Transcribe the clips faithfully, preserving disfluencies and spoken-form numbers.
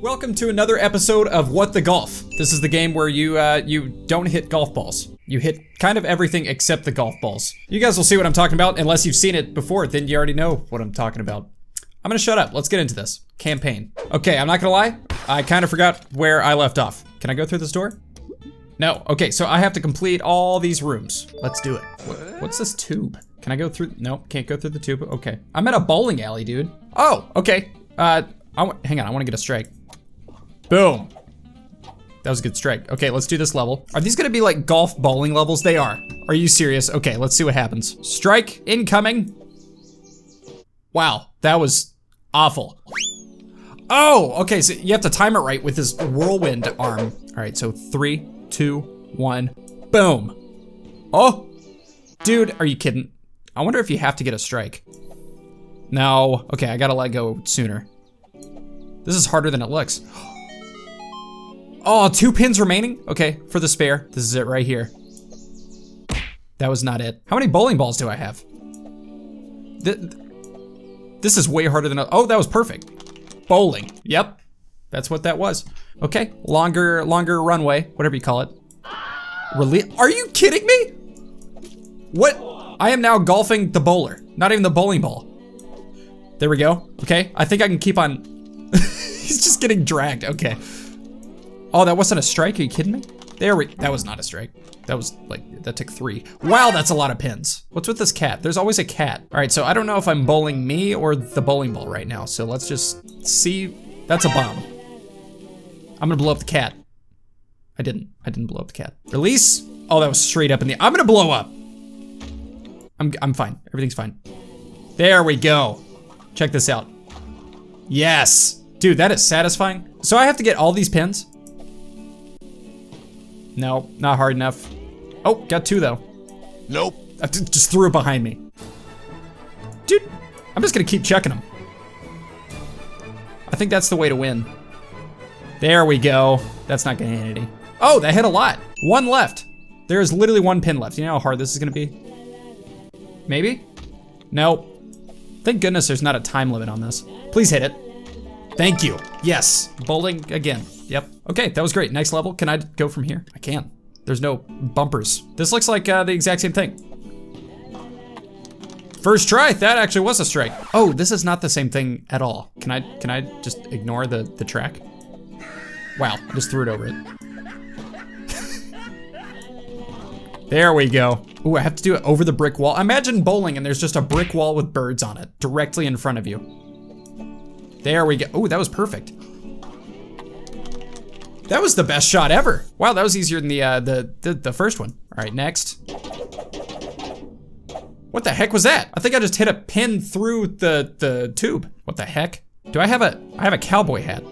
Welcome to another episode of What the Golf. This is the game where you uh, you don't hit golf balls. You hit kind of everything except the golf balls. You guys will see what I'm talking about. Unless you've seen it before, then you already know what I'm talking about. I'm gonna shut up. Let's get into this. Campaign. Okay, I'm not gonna lie. I kind of forgot where I left off. Can I go through this door? No. Okay, so I have to complete all these rooms. Let's do it. What, what's this tube? Can I go through? No, can't go through the tube. Okay. I'm at a bowling alley, dude. Oh, okay. Uh, I want, hang on, I wanna get a strike. Boom. That was a good strike. Okay, let's do this level. Are these gonna be like golf bowling levels? They are. Are you serious? Okay, let's see what happens. Strike incoming. Wow, that was awful. Oh, okay, so you have to time it right with this whirlwind arm. All right, so three, two, one, boom. Oh, dude, are you kidding? I wonder if you have to get a strike. No, okay, I gotta let go sooner. This is harder than it looks. Oh, two pins remaining? Okay, for the spare. This is it right here. That was not it. How many bowling balls do I have? Th this is way harder than, oh, that was perfect. Bowling, yep. That's what that was. Okay, longer, longer runway, whatever you call it. Rele- Are you kidding me? What? I am now golfing the bowler, not even the bowling ball. There we go, okay. I think I can keep on, he's just getting dragged, okay. Oh, that wasn't a strike, are you kidding me? There we, that was not a strike. That was like, that took three. Wow, that's a lot of pins. What's with this cat? There's always a cat. All right, so I don't know if I'm bowling me or the bowling ball right now. So let's just see, that's a bomb. I'm gonna blow up the cat. I didn't, I didn't blow up the cat. Release, oh, that was straight up in the, I'm gonna blow up. I'm, I'm fine, everything's fine. There we go, check this out. Yes, dude, that is satisfying. So I have to get all these pins? No, not hard enough. Oh, got two though. Nope. I just threw it behind me. Dude, I'm just gonna keep chucking them. I think that's the way to win. There we go. That's not gonna hit any. Oh, that hit a lot. One left. There is literally one pin left. You know how hard this is gonna be? Maybe? Nope. Thank goodness there's not a time limit on this. Please hit it. Thank you. Yes, bowling again. Yep. Okay, that was great. Next level. Can I go from here? I can. There's no bumpers. This looks like uh, the exact same thing. First try. That actually was a strike. Oh, this is not the same thing at all. Can I can I just ignore the the track? Wow, I just threw it over it. There we go. Ooh, I have to do it over the brick wall. Imagine bowling and there's just a brick wall with birds on it directly in front of you. There we go. Ooh, that was perfect. That was the best shot ever. Wow, that was easier than the, uh, the, the the first one. All right, next. What the heck was that? I think I just hit a pin through the the tube. What the heck? Do I have a, I have a cowboy hat.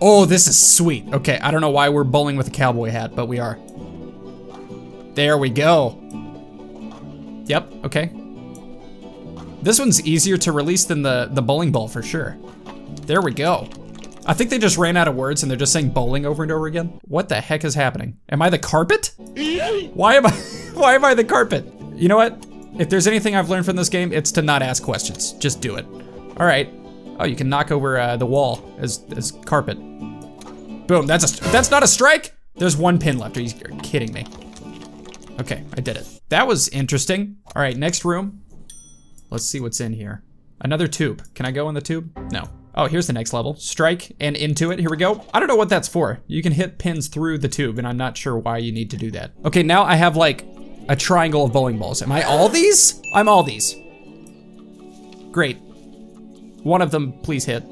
Oh, this is sweet. Okay, I don't know why we're bowling with a cowboy hat, but we are. There we go. Yep, okay. This one's easier to release than the, the bowling ball for sure. There we go. I think they just ran out of words and they're just saying bowling over and over again. What the heck is happening? Am I the carpet? Why am I, why am I the carpet? You know what? If there's anything I've learned from this game, it's to not ask questions. Just do it. All right. Oh, you can knock over uh, the wall as, as carpet. Boom, that's a, that's not a strike. There's one pin left, are you kidding me? Okay, I did it. That was interesting. All right, next room. Let's see what's in here. Another tube, can I go in the tube? No. Oh, here's the next level. Strike and into it, here we go. I don't know what that's for. You can hit pins through the tube and I'm not sure why you need to do that. Okay, now I have like a triangle of bowling balls. Am I all these? I'm all these. Great. One of them, please hit.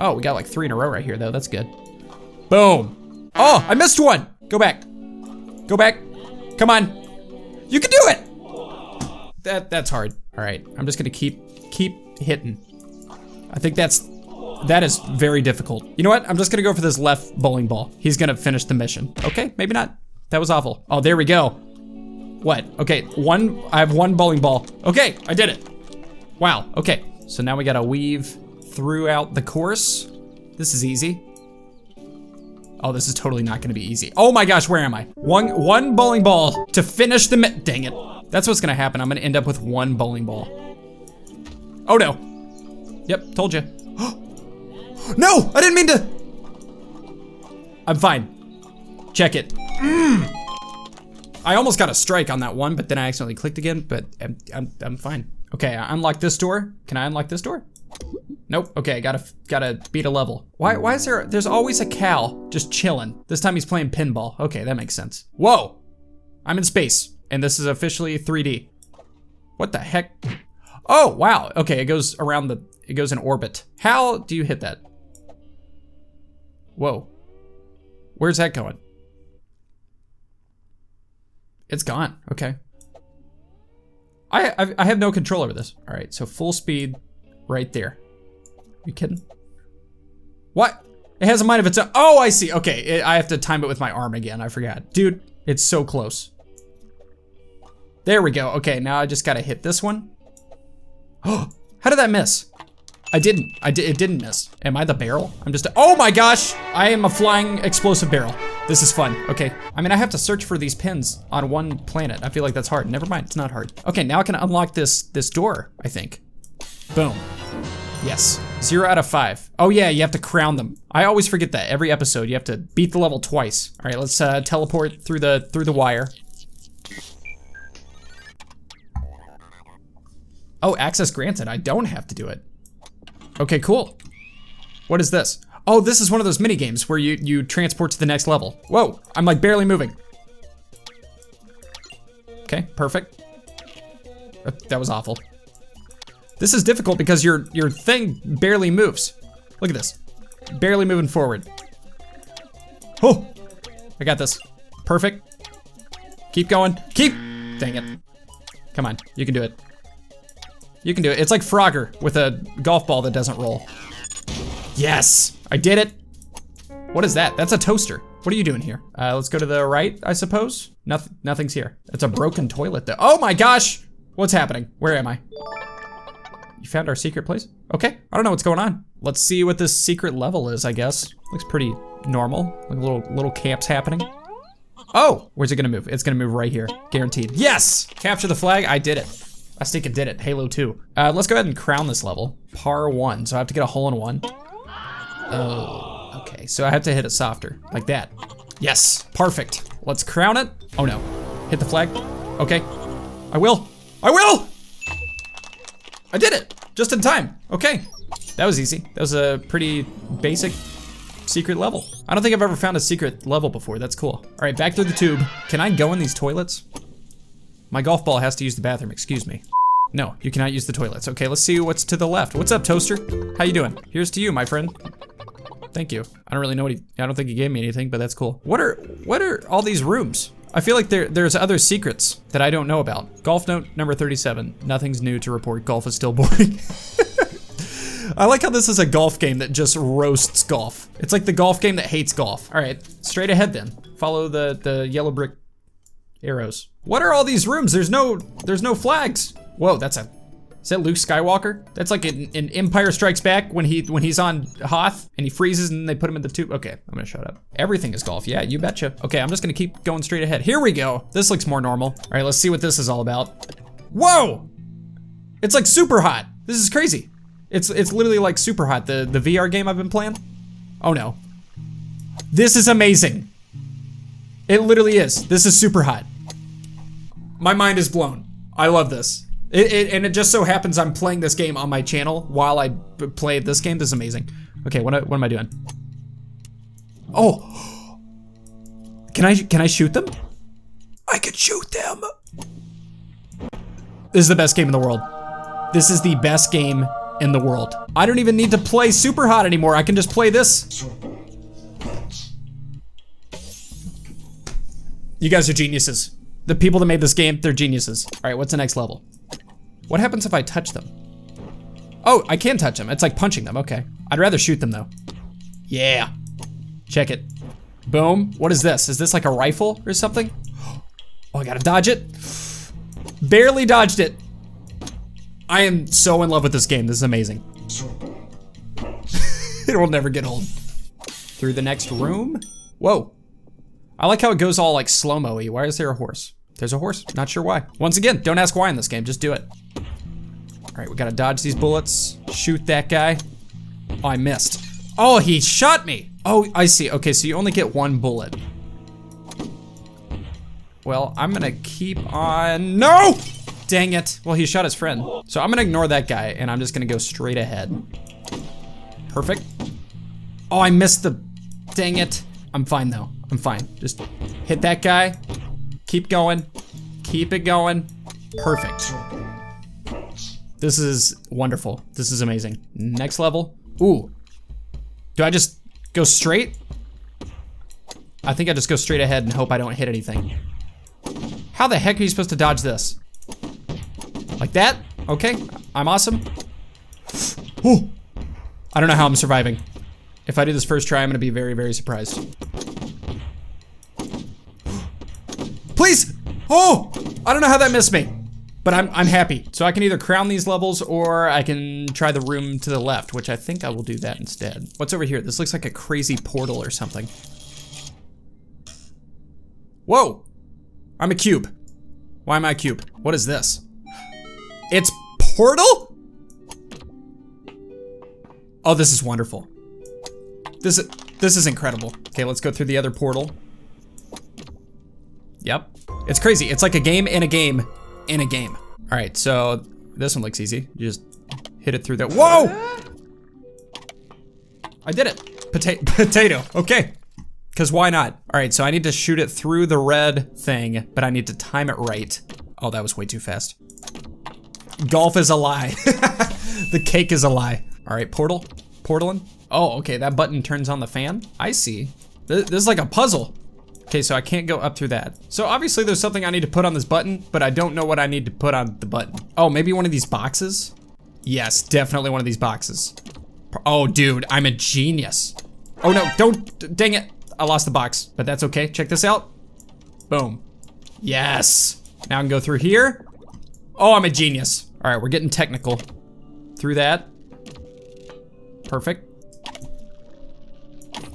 Oh, we got like three in a row right here though, that's good. Boom. Oh, I missed one. Go back, go back. Come on, you can do it. That, that's hard. All right, I'm just gonna keep, keep hitting. I think that's, that is very difficult. You know what? I'm just gonna go for this left bowling ball. He's gonna finish the mission. Okay, maybe not. That was awful. Oh, there we go. What? Okay, one, I have one bowling ball. Okay, I did it. Wow, okay. So now we gotta weave throughout the course. This is easy. Oh, this is totally not gonna be easy. Oh my gosh, where am I? One, one bowling ball to finish the, dang it. That's what's gonna happen. I'm gonna end up with one bowling ball. Oh no. Yep, told you. No! I didn't mean to! I'm fine. Check it. Mm. I almost got a strike on that one, but then I accidentally clicked again, but I'm, I'm, I'm fine. Okay, I unlocked this door. Can I unlock this door? Nope. Okay, gotta gotta beat a level. Why why is there there's always a Cal just chilling? This time he's playing pinball. Okay, that makes sense. Whoa! I'm in space, and this is officially three D. What the heck? Oh wow. Okay, it goes around the it goes in orbit. How do you hit that? Whoa. Where's that going? It's gone. Okay. I I, I have no control over this. All right, so full speed. Right there. You kidding? What? It has a mind of its own. Oh, I see. Okay, it, I have to time it with my arm again. I forgot. Dude, it's so close. There we go. Okay, now I just gotta hit this one. Oh, how did that miss? I didn't. I did. It didn't miss. Am I the barrel? I'm just. A oh my gosh! I am a flying explosive barrel. This is fun. Okay. I mean, I have to search for these pins on one planet. I feel like that's hard. Never mind. It's not hard. Okay, now I can unlock this this door. I think. Boom. Yes, zero out of five. Oh yeah, you have to crown them. I always forget that. Every episode, you have to beat the level twice. All right, let's uh, teleport through the through the wire. Oh, access granted. I don't have to do it. Okay, cool. What is this? Oh, this is one of those mini games where you you transport to the next level. Whoa, I'm like barely moving. Okay, perfect. That was awful. This is difficult because your your thing barely moves. Look at this, barely moving forward. Oh, I got this, perfect. Keep going, keep, dang it. Come on, you can do it. You can do it, it's like Frogger with a golf ball that doesn't roll. Yes, I did it. What is that? That's a toaster. What are you doing here? Uh, let's go to the right, I suppose. Nothing, nothing's here. It's a broken toilet though. Oh my gosh, what's happening? Where am I? You found our secret place? Okay, I don't know what's going on. Let's see what this secret level is, I guess. Looks pretty normal, like little, little camps happening. Oh, where's it gonna move? It's gonna move right here, guaranteed. Yes, capture the flag, I did it. I stinking did it, Halo two. Uh, let's go ahead and crown this level. Par one, so I have to get a hole in one. Oh, okay, so I have to hit it softer, like that. Yes, perfect, let's crown it. Oh no, hit the flag, okay. I will, I will! I did it, just in time, okay. That was easy, that was a pretty basic secret level. I don't think I've ever found a secret level before, that's cool. All right, back through the tube. Can I go in these toilets? My golf ball has to use the bathroom, excuse me. No, you cannot use the toilets. Okay, let's see what's to the left. What's up, Toaster? How you doing? Here's to you, my friend. Thank you. I don't really know what he, I don't think he gave me anything, but that's cool. What are, what are all these rooms? I feel like there there's other secrets that I don't know about. Golf note number thirty-seven. Nothing's new to report. Golf is still boring. I like how this is a golf game that just roasts golf. It's like the golf game that hates golf. All right, straight ahead then. Follow the the yellow brick arrows. What are all these rooms? There's no there's no flags. Whoa, that's a is that Luke Skywalker? That's like in, in Empire Strikes Back when he when he's on Hoth and he freezes and they put him in the tube. Okay, I'm gonna shut up. Everything is golf, yeah, you betcha. Okay, I'm just gonna keep going straight ahead. Here we go, this looks more normal. All right, let's see what this is all about. Whoa! It's like SUPERHOT, this is crazy. It's it's literally like SUPERHOT, the, the V R game I've been playing. Oh no. This is amazing. It literally is, this is SUPERHOT. My mind is blown, I love this. It, it, and it just so happens I'm playing this game on my channel while I play this game. This is amazing. Okay, what, what am I doing? Oh, can I can I shoot them? I could shoot them. This is the best game in the world. This is the best game in the world. I don't even need to play SUPERHOT anymore. I can just play this. You guys are geniuses. The people that made this game, they're geniuses. All right, what's the next level? What happens if I touch them? Oh, I can touch them. It's like punching them, okay. I'd rather shoot them though. Yeah. Check it. Boom. What is this? Is this like a rifle or something? Oh, I gotta dodge it. Barely dodged it. I am so in love with this game. This is amazing. It will never get old. Through the next room. Whoa. I like how it goes all like slow-mo-y. Why is there a horse? There's a horse, not sure why. Once again, don't ask why in this game, just do it. All right, we gotta dodge these bullets, shoot that guy. Oh, I missed. Oh, he shot me. Oh, I see. Okay, so you only get one bullet. Well, I'm gonna keep on. No! Dang it. Well, he shot his friend. So I'm gonna ignore that guy and I'm just gonna go straight ahead. Perfect. Oh, I missed the, dang it. I'm fine though, I'm fine. Just hit that guy, keep going, keep it going. Perfect. This is wonderful. This is amazing. Next level. Ooh, do I just go straight? I think I just go straight ahead and hope I don't hit anything. How the heck are you supposed to dodge this? Like that? Okay, I'm awesome. Ooh. I don't know how I'm surviving. If I do this first try, I'm gonna be very, very surprised. Please! Oh! I don't know how that missed me, but I'm, I'm happy. So I can either crown these levels or I can try the room to the left, which I think I will do that instead. What's over here? This looks like a crazy portal or something. Whoa! I'm a cube. Why am I a cube? What is this? It's Portal? Oh, this is wonderful. This is, this is incredible. Okay, let's go through the other portal. Yep. It's crazy. It's like a game in a game in a game. All right, so this one looks easy. You just hit it through there. Whoa! I did it. Pota- potato. Okay. Because why not? All right, so I need to shoot it through the red thing, but I need to time it right. Oh, that was way too fast. Golf is a lie. The cake is a lie. All right, portal, portaling. Oh, okay, that button turns on the fan. I see. This, this is like a puzzle. Okay, so I can't go up through that. So obviously there's something I need to put on this button, but I don't know what I need to put on the button. Oh, maybe one of these boxes? Yes, definitely one of these boxes. Oh, dude, I'm a genius. Oh no, don't, dang it. I lost the box, but that's okay. Check this out. Boom. Yes. Now I can go through here. Oh, I'm a genius. All right, we're getting technical. Through that. Perfect.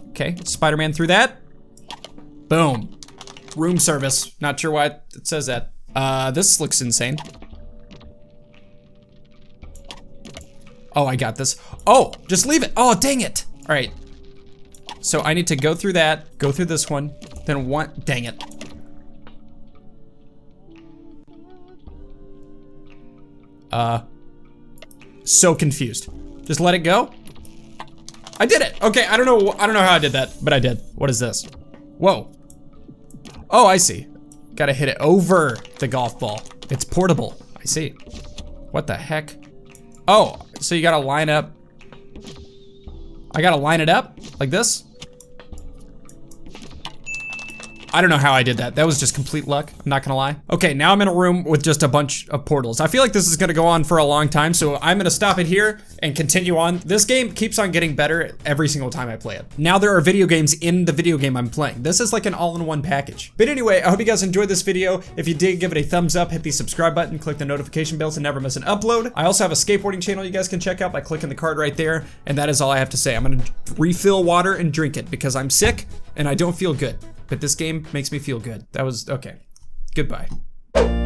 Okay, Spider-Man through that. Boom. Room service. Not sure why it says that. Uh, this looks insane. Oh, I got this. Oh, just leave it. Oh, dang it. All right. So I need to go through that, go through this one, then one, dang it. Uh, so confused. Just let it go. I did it. Okay, I don't know. I don't know how I did that, but I did. What is this? Whoa. Oh, I see. Gotta hit it over the golf ball. It's portable. I see. What the heck? Oh, so you gotta line up. I gotta line it up like this. I don't know how I did that. That was just complete luck, I'm not gonna lie. Okay, now I'm in a room with just a bunch of portals. I feel like this is gonna go on for a long time, so I'm gonna stop it here and continue on. This game keeps on getting better every single time I play it. Now there are video games in the video game I'm playing. This is like an all-in-one package. But anyway, I hope you guys enjoyed this video. If you did, give it a thumbs up, hit the subscribe button, click the notification bell to never miss an upload. I also have a skateboarding channel you guys can check out by clicking the card right there, and that is all I have to say. I'm gonna refill water and drink it because I'm sick and I don't feel good. But this game makes me feel good. That was okay. Goodbye.